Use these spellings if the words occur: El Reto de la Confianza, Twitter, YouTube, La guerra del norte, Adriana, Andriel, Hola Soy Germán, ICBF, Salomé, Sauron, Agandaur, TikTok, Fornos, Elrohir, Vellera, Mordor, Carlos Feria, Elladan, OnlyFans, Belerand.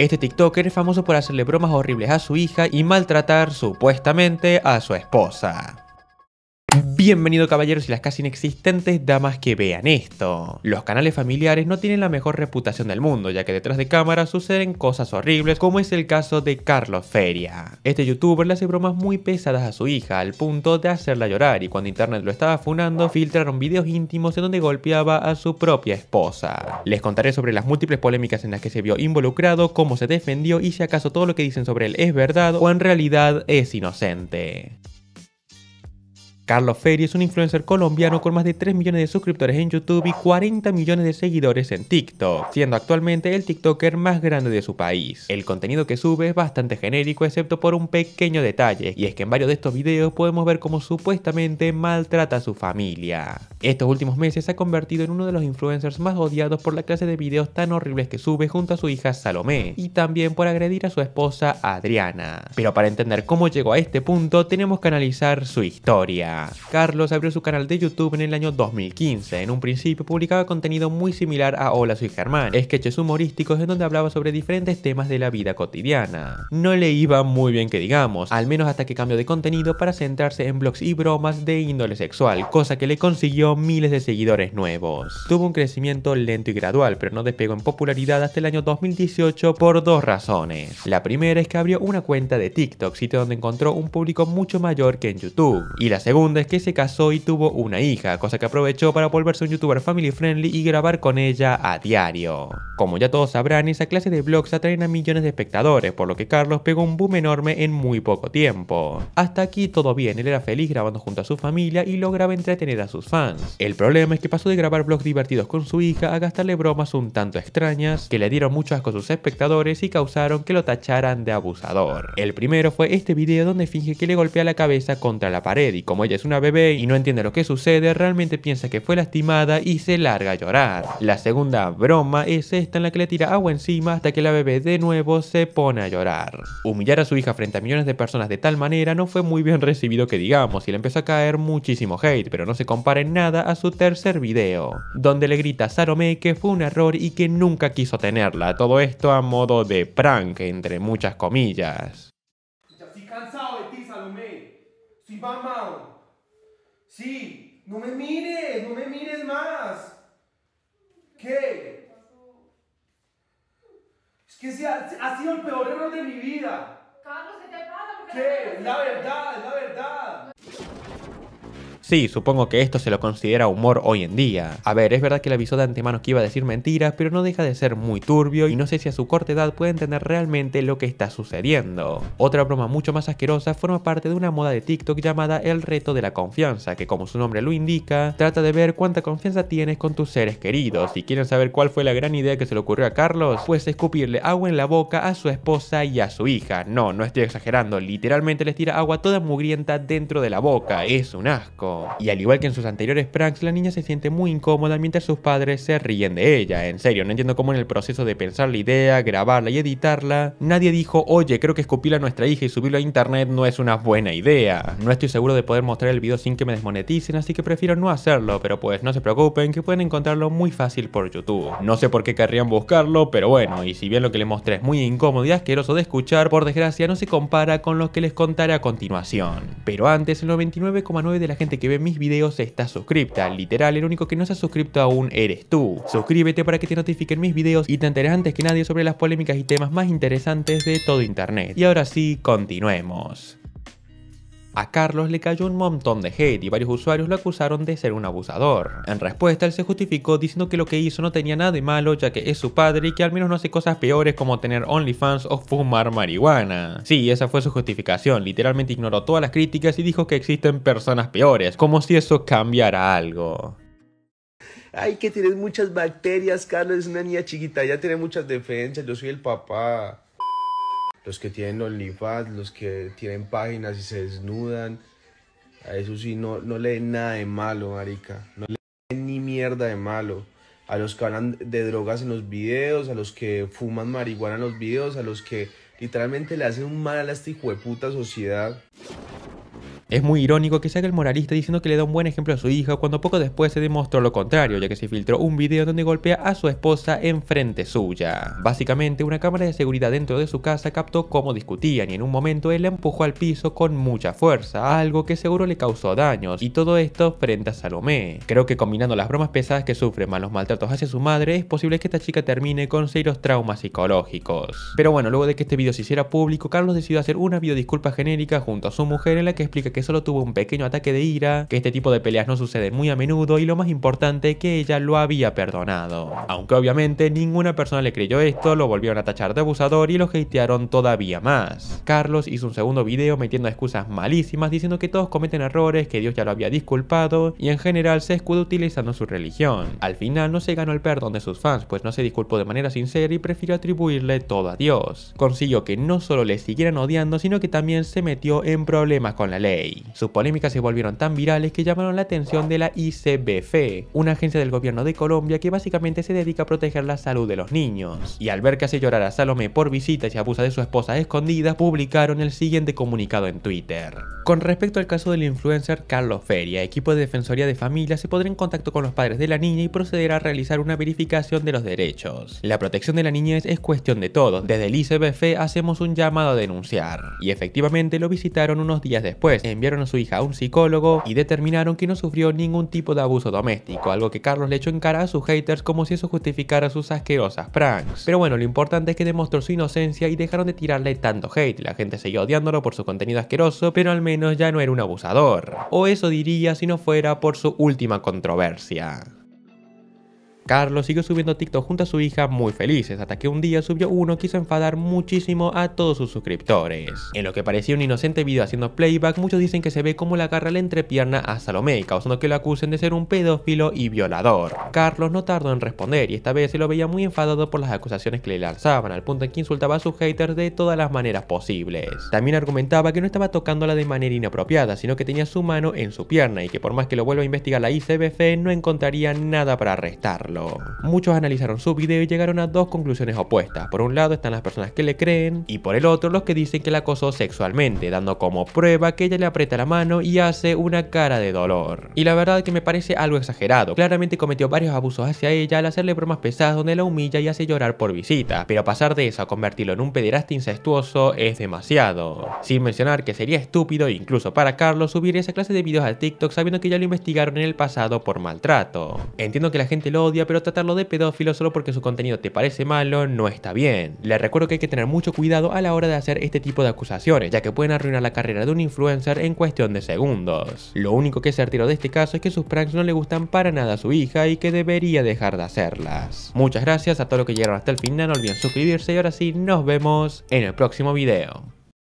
Este TikToker es famoso por hacerle bromas horribles a su hija y maltratar supuestamente a su esposa. Bienvenido caballeros y las casi inexistentes damas que vean esto. Los canales familiares no tienen la mejor reputación del mundo, ya que detrás de cámara suceden cosas horribles, como es el caso de Carlos Feria. Este youtuber le hace bromas muy pesadas a su hija, al punto de hacerla llorar, y cuando internet lo estaba funando, filtraron videos íntimos en donde golpeaba a su propia esposa. Les contaré sobre las múltiples polémicas en las que se vio involucrado, cómo se defendió y si acaso todo lo que dicen sobre él es verdad o en realidad es inocente. Carlos Feria es un influencer colombiano con más de 3 millones de suscriptores en YouTube y 40 millones de seguidores en TikTok, siendo actualmente el TikToker más grande de su país. El contenido que sube es bastante genérico excepto por un pequeño detalle, y es que en varios de estos videos podemos ver cómo supuestamente maltrata a su familia. Estos últimos meses se ha convertido en uno de los influencers más odiados por la clase de videos tan horribles que sube junto a su hija Salomé, y también por agredir a su esposa Adriana. Pero para entender cómo llegó a este punto, tenemos que analizar su historia. Carlos abrió su canal de YouTube en el año 2015. En un principio publicaba contenido muy similar a Hola Soy Germán, sketches humorísticos en donde hablaba sobre diferentes temas de la vida cotidiana. No le iba muy bien que digamos, al menos hasta que cambió de contenido para centrarse en blogs y bromas de índole sexual, cosa que le consiguió miles de seguidores nuevos. Tuvo un crecimiento lento y gradual, pero no despegó en popularidad hasta el año 2018 por dos razones. La primera es que abrió una cuenta de TikTok, sitio donde encontró un público mucho mayor que en YouTube. Y la segunda es que se casó y tuvo una hija, cosa que aprovechó para volverse un youtuber family friendly y grabar con ella a diario. Como ya todos sabrán, esa clase de vlogs atraen a millones de espectadores, por lo que Carlos pegó un boom enorme en muy poco tiempo. Hasta aquí todo bien, él era feliz grabando junto a su familia y lograba entretener a sus fans. El problema es que pasó de grabar vlogs divertidos con su hija a gastarle bromas un tanto extrañas, que le dieron mucho asco a sus espectadores y causaron que lo tacharan de abusador. El primero fue este video donde finge que le golpea la cabeza contra la pared y como ella es una bebé y no entiende lo que sucede, realmente piensa que fue lastimada y se larga a llorar. La segunda broma es esta en la que le tira agua encima hasta que la bebé de nuevo se pone a llorar. Humillar a su hija frente a millones de personas de tal manera no fue muy bien recibido que digamos y le empezó a caer muchísimo hate, pero no se compara en nada a su tercer video, donde le grita a Salomé que fue un error y que nunca quiso tenerla, todo esto a modo de prank, entre muchas comillas. Ya estoy cansado de ti, Salomé. Soy mamado. Sí, no me mires más. ¿Qué? Es que ha sido el peor error de mi vida. Carlos, ¿qué te pasa? ¿Qué? Es la verdad, es la verdad. Sí, supongo que esto se lo considera humor hoy en día. A ver, es verdad que le avisó de antemano que iba a decir mentiras, pero no deja de ser muy turbio y no sé si a su corta edad puede entender realmente lo que está sucediendo. Otra broma mucho más asquerosa forma parte de una moda de TikTok llamada El Reto de la Confianza, que como su nombre lo indica, trata de ver cuánta confianza tienes con tus seres queridos. Si quieren saber cuál fue la gran idea que se le ocurrió a Carlos, pues escupirle agua en la boca a su esposa y a su hija. No, no estoy exagerando, literalmente les tira agua toda mugrienta dentro de la boca, es un asco. Y al igual que en sus anteriores pranks, la niña se siente muy incómoda mientras sus padres se ríen de ella. En serio, no entiendo cómo en el proceso de pensar la idea, grabarla y editarla, nadie dijo, oye, creo que escupirla a nuestra hija y subirlo a internet no es una buena idea. No estoy seguro de poder mostrar el video sin que me desmoneticen, así que prefiero no hacerlo, pero pues no se preocupen que pueden encontrarlo muy fácil por YouTube. No sé por qué querrían buscarlo, pero bueno, y si bien lo que les mostré es muy incómodo y asqueroso de escuchar, por desgracia no se compara con lo que les contaré a continuación. Pero antes, el 99,9% de la gente que ve mis videos está suscripta, literal, el único que no se ha suscrito aún eres tú. Suscríbete para que te notifiquen mis videos y te enteres antes que nadie sobre las polémicas y temas más interesantes de todo internet. Y ahora sí, continuemos. A Carlos le cayó un montón de hate y varios usuarios lo acusaron de ser un abusador. En respuesta, él se justificó diciendo que lo que hizo no tenía nada de malo ya que es su padre y que al menos no hace cosas peores como tener OnlyFans o fumar marihuana. Sí, esa fue su justificación, literalmente ignoró todas las críticas y dijo que existen personas peores, como si eso cambiara algo. Ay, que tienes muchas bacterias, Carlos, es una niña chiquita, ya tiene muchas defensas, yo soy el papá. Los que tienen OnlyFans, los que tienen páginas y se desnudan, a eso sí no le den nada de malo, marica, no le den ni mierda de malo. A los que hablan de drogas en los videos, a los que fuman marihuana en los videos, a los que literalmente le hacen un mal a esta hijueputa sociedad. Es muy irónico que salga el moralista diciendo que le da un buen ejemplo a su hija cuando poco después se demostró lo contrario, ya que se filtró un video donde golpea a su esposa enfrente suya. Básicamente, una cámara de seguridad dentro de su casa captó cómo discutían y en un momento él la empujó al piso con mucha fuerza, algo que seguro le causó daños, y todo esto frente a Salomé. Creo que combinando las bromas pesadas que sufre más los maltratos hacia su madre, es posible que esta chica termine con serios traumas psicológicos. Pero bueno, luego de que este video se hiciera público, Carlos decidió hacer una videodisculpa genérica junto a su mujer en la que explica que solo tuvo un pequeño ataque de ira, que este tipo de peleas no suceden muy a menudo y lo más importante, que ella lo había perdonado. Aunque obviamente ninguna persona le creyó esto, lo volvieron a tachar de abusador y lo hatearon todavía más. Carlos hizo un segundo video metiendo excusas malísimas diciendo que todos cometen errores, que Dios ya lo había disculpado y en general se escudó utilizando su religión. Al final no se ganó el perdón de sus fans, pues no se disculpó de manera sincera y prefirió atribuirle todo a Dios. Consiguió que no solo le siguieran odiando, sino que también se metió en problemas con la ley. Sus polémicas se volvieron tan virales que llamaron la atención de la ICBF, una agencia del gobierno de Colombia que básicamente se dedica a proteger la salud de los niños. Y al ver que hace llorar a Salomé por visitas y abusa de su esposa escondida, publicaron el siguiente comunicado en Twitter. Con respecto al caso del influencer Carlos Feria, equipo de Defensoría de Familia se pondrá en contacto con los padres de la niña y procederá a realizar una verificación de los derechos. La protección de la niñez es cuestión de todos. Desde el ICBF hacemos un llamado a denunciar. Y efectivamente lo visitaron unos días después, enviaron a su hija a un psicólogo y determinaron que no sufrió ningún tipo de abuso doméstico, algo que Carlos le echó en cara a sus haters como si eso justificara sus asquerosas pranks. Pero bueno, lo importante es que demostró su inocencia y dejaron de tirarle tanto hate. La gente siguió odiándolo por su contenido asqueroso, pero al menos ya no era un abusador. O eso diría si no fuera por su última controversia. Carlos siguió subiendo TikTok junto a su hija muy felices, hasta que un día subió uno que hizo enfadar muchísimo a todos sus suscriptores. En lo que parecía un inocente video haciendo playback, muchos dicen que se ve como le agarra la entrepierna a Salomé, causando que lo acusen de ser un pedófilo y violador. Carlos no tardó en responder y esta vez se lo veía muy enfadado por las acusaciones que le lanzaban, al punto en que insultaba a sus haters de todas las maneras posibles. También argumentaba que no estaba tocándola de manera inapropiada, sino que tenía su mano en su pierna y que por más que lo vuelva a investigar la ICBF no encontraría nada para arrestarlo. Muchos analizaron su video y llegaron a dos conclusiones opuestas. Por un lado están las personas que le creen y por el otro los que dicen que la acosó sexualmente, dando como prueba que ella le aprieta la mano y hace una cara de dolor. Y la verdad que me parece algo exagerado. Claramente cometió varios abusos hacia ella al hacerle bromas pesadas donde la humilla y hace llorar por visita, pero pasar de eso a convertirlo en un pederasta incestuoso es demasiado. Sin mencionar que sería estúpido, incluso para Carlos, subir esa clase de videos a TikTok sabiendo que ya lo investigaron en el pasado por maltrato. Entiendo que la gente lo odia, pero tratarlo de pedófilo solo porque su contenido te parece malo no está bien. Les recuerdo que hay que tener mucho cuidado a la hora de hacer este tipo de acusaciones, ya que pueden arruinar la carrera de un influencer en cuestión de segundos. Lo único que es certero de este caso es que sus pranks no le gustan para nada a su hija y que debería dejar de hacerlas. Muchas gracias a todos los que llegaron hasta el final, no olviden suscribirse y ahora sí nos vemos en el próximo video.